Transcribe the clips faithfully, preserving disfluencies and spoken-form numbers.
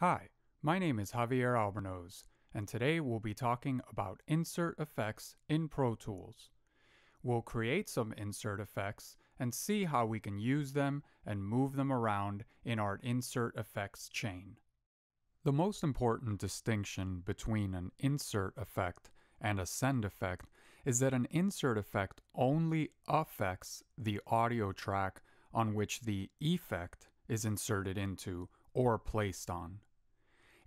Hi, my name is Javier Albernoz, and today we'll be talking about insert effects in Pro Tools. We'll create some insert effects and see how we can use them and move them around in our insert effects chain. The most important distinction between an insert effect and a send effect is that an insert effect only affects the audio track on which the effect is inserted into or placed on.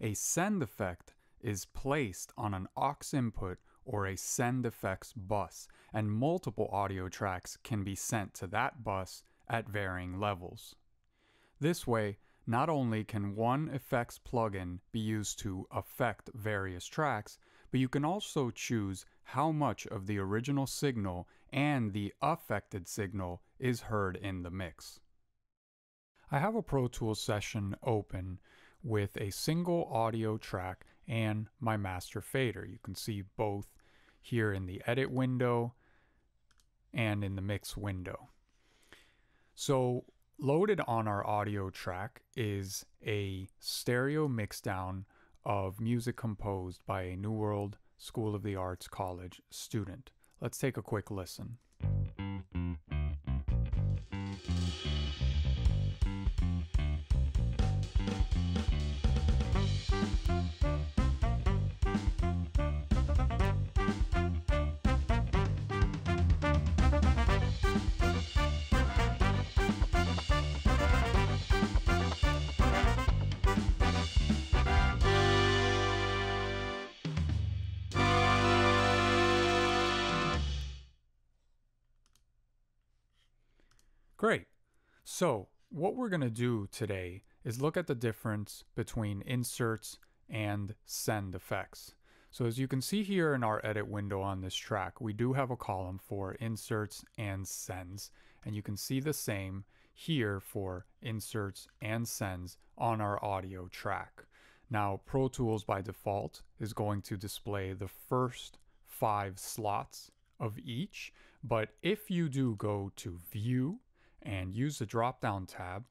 A send effect is placed on an aux input or a send effects bus, and multiple audio tracks can be sent to that bus at varying levels. This way, not only can one effects plugin be used to affect various tracks, but you can also choose how much of the original signal and the affected signal is heard in the mix. I have a Pro Tools session open with a single audio track and my master fader. You can see both here in the edit window and in the mix window. So loaded on our audio track is a stereo mixdown of music composed by a New World School of the Arts college student. Let's take a quick listen. Great. So what we're going to do today is look at the difference between inserts and send effects. So as you can see here in our edit window on this track, we do have a column for inserts and sends, and you can see the same here for inserts and sends on our audio track. Now, Pro Tools by default is going to display the first five slots of each, but if you do go to View and use the drop-down tab,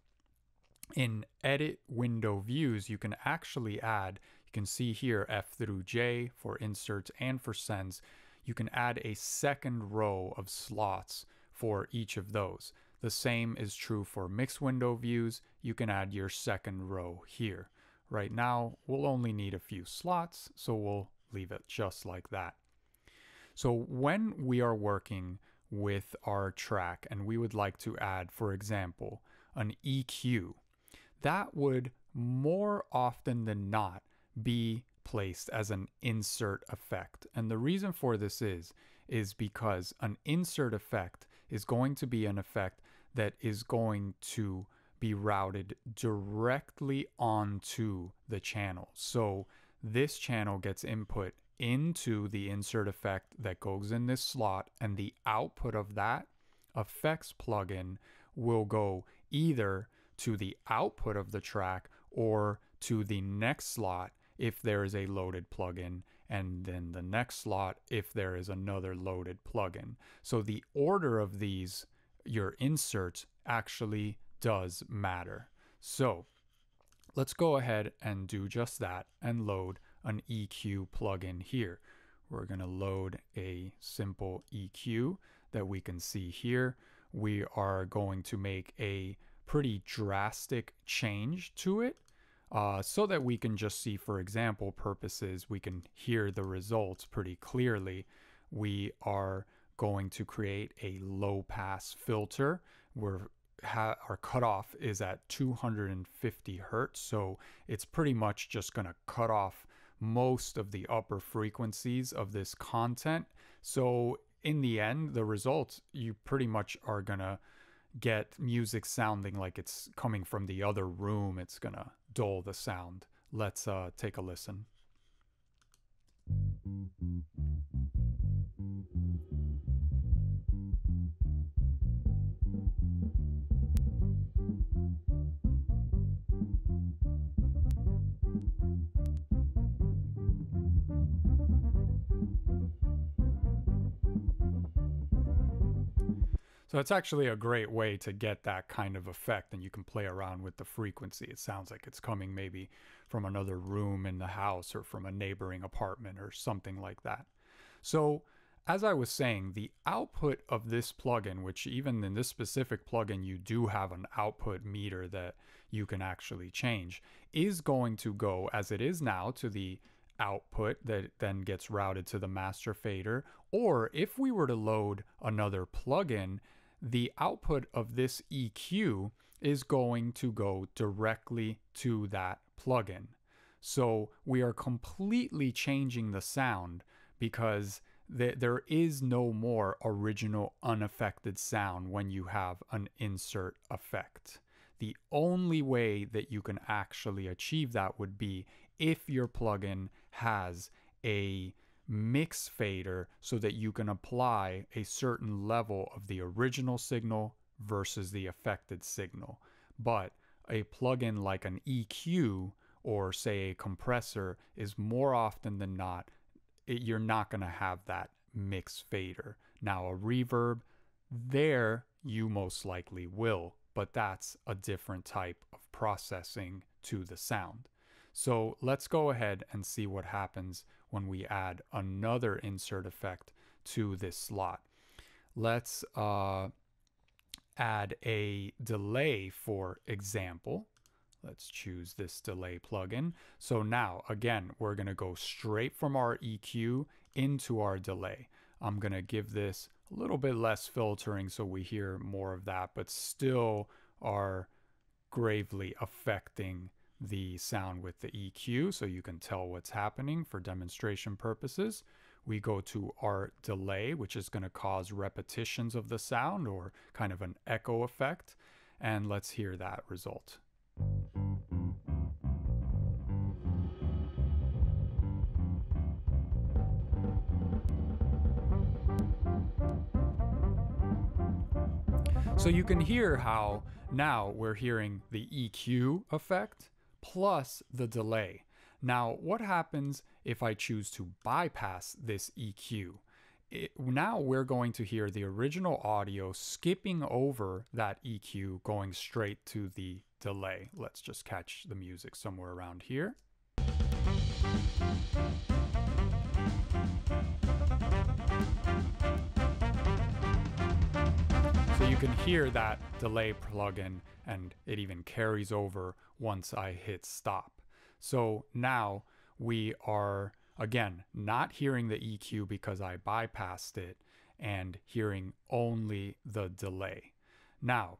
in Edit Window Views, you can actually add, you can see here F through J for inserts and for sends, you can add a second row of slots for each of those. The same is true for Mix Window Views, you can add your second row here. Right now, we'll only need a few slots, so we'll leave it just like that. So when we are working with our track and we would like to add, for example, an E Q, that would more often than not be placed as an insert effect. And the reason for this is, is because an insert effect is going to be an effect that is going to be routed directly onto the channel. So this channel gets input into the insert effect that goes in this slot, and the output of that effects plugin will go either to the output of the track or to the next slot if there is a loaded plugin, and then the next slot if there is another loaded plugin. So the order of these, your inserts, actually does matter. So let's go ahead and do just that and load an E Q plugin here. We're going to load a simple E Q that we can see here. We are going to make a pretty drastic change to it uh, so that we can just see, for example purposes, we can hear the results pretty clearly. We are going to create a low pass filter where our cutoff is at two hundred fifty hertz, so it's pretty much just going to cut off most of the upper frequencies of this content. So in the end, the results, you pretty much are gonna get music sounding like it's coming from the other room. It's gonna dull the sound. Let's uh, take a listen. So that's actually a great way to get that kind of effect, and you can play around with the frequency. It sounds like it's coming maybe from another room in the house or from a neighboring apartment or something like that. So as I was saying, the output of this plugin, which even in this specific plugin, you do have an output meter that you can actually change, is going to go as it is now to the output that then gets routed to the master fader. Or if we were to load another plugin, the output of this E Q is going to go directly to that plugin. So we are completely changing the sound, because there is no more original unaffected sound when you have an insert effect. The only way that you can actually achieve that would be if your plugin has a mix fader, so that you can apply a certain level of the original signal versus the affected signal. But a plugin like an E Q or say a compressor is more often than not, It, you're not going to have that mix fader. Now a reverb, there you most likely will, but that's a different type of processing to the sound. So let's go ahead and see what happens when we add another insert effect to this slot. Let's uh, add a delay, for example. Let's choose this delay plugin. So now, again, we're gonna go straight from our E Q into our delay. I'm gonna give this a little bit less filtering so we hear more of that, but still are gravely affecting the sound with the E Q, so you can tell what's happening for demonstration purposes. We go to our delay, which is gonna cause repetitions of the sound or kind of an echo effect. And let's hear that result. So you can hear how now we're hearing the E Q effect plus the delay. Now, what happens if I choose to bypass this E Q? It, now we're going to hear the original audio skipping over that E Q, going straight to the delay. Let's just catch the music somewhere around here. So you can hear that delay plugin, and it even carries over once I hit stop. So now we are, again, not hearing the E Q because I bypassed it, and hearing only the delay. Now,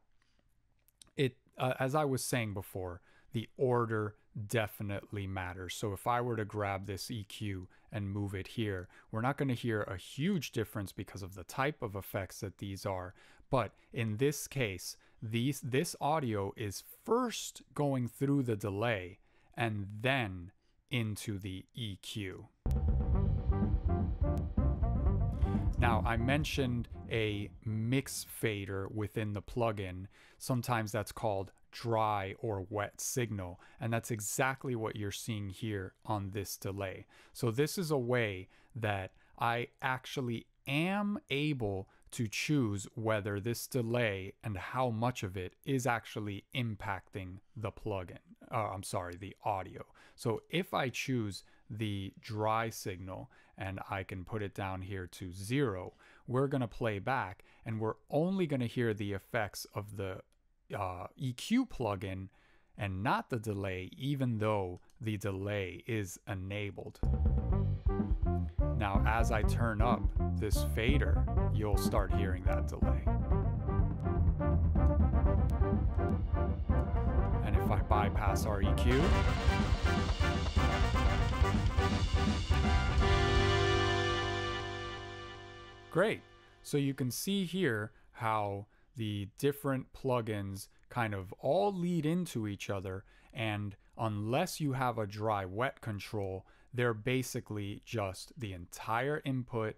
it Uh, as I was saying before, the order definitely matters. So if I were to grab this E Q and move it here, we're not going to hear a huge difference because of the type of effects that these are. But in this case, these, this audio is first going through the delay and then into the E Q. Now, I mentioned a mix fader within the plugin. Sometimes that's called dry or wet signal, and that's exactly what you're seeing here on this delay. So this is a way that I actually am able to choose whether this delay and how much of it is actually impacting the plugin, uh, I'm sorry, the audio. So if I choose the dry signal and I can put it down here to zero, we're gonna play back and we're only gonna hear the effects of the uh, E Q plugin and not the delay, even though the delay is enabled. Now, as I turn up this fader, you'll start hearing that delay. And if I bypass our E Q, great. So you can see here how the different plugins kind of all lead into each other, and unless you have a dry wet control, they're basically just the entire input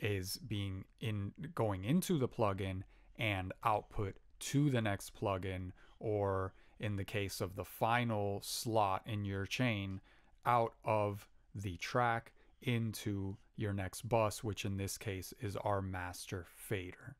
is being in going into the plugin and output to the next plugin, or in the case of the final slot in your chain, out of the track into your next bus, which in this case is our master fader.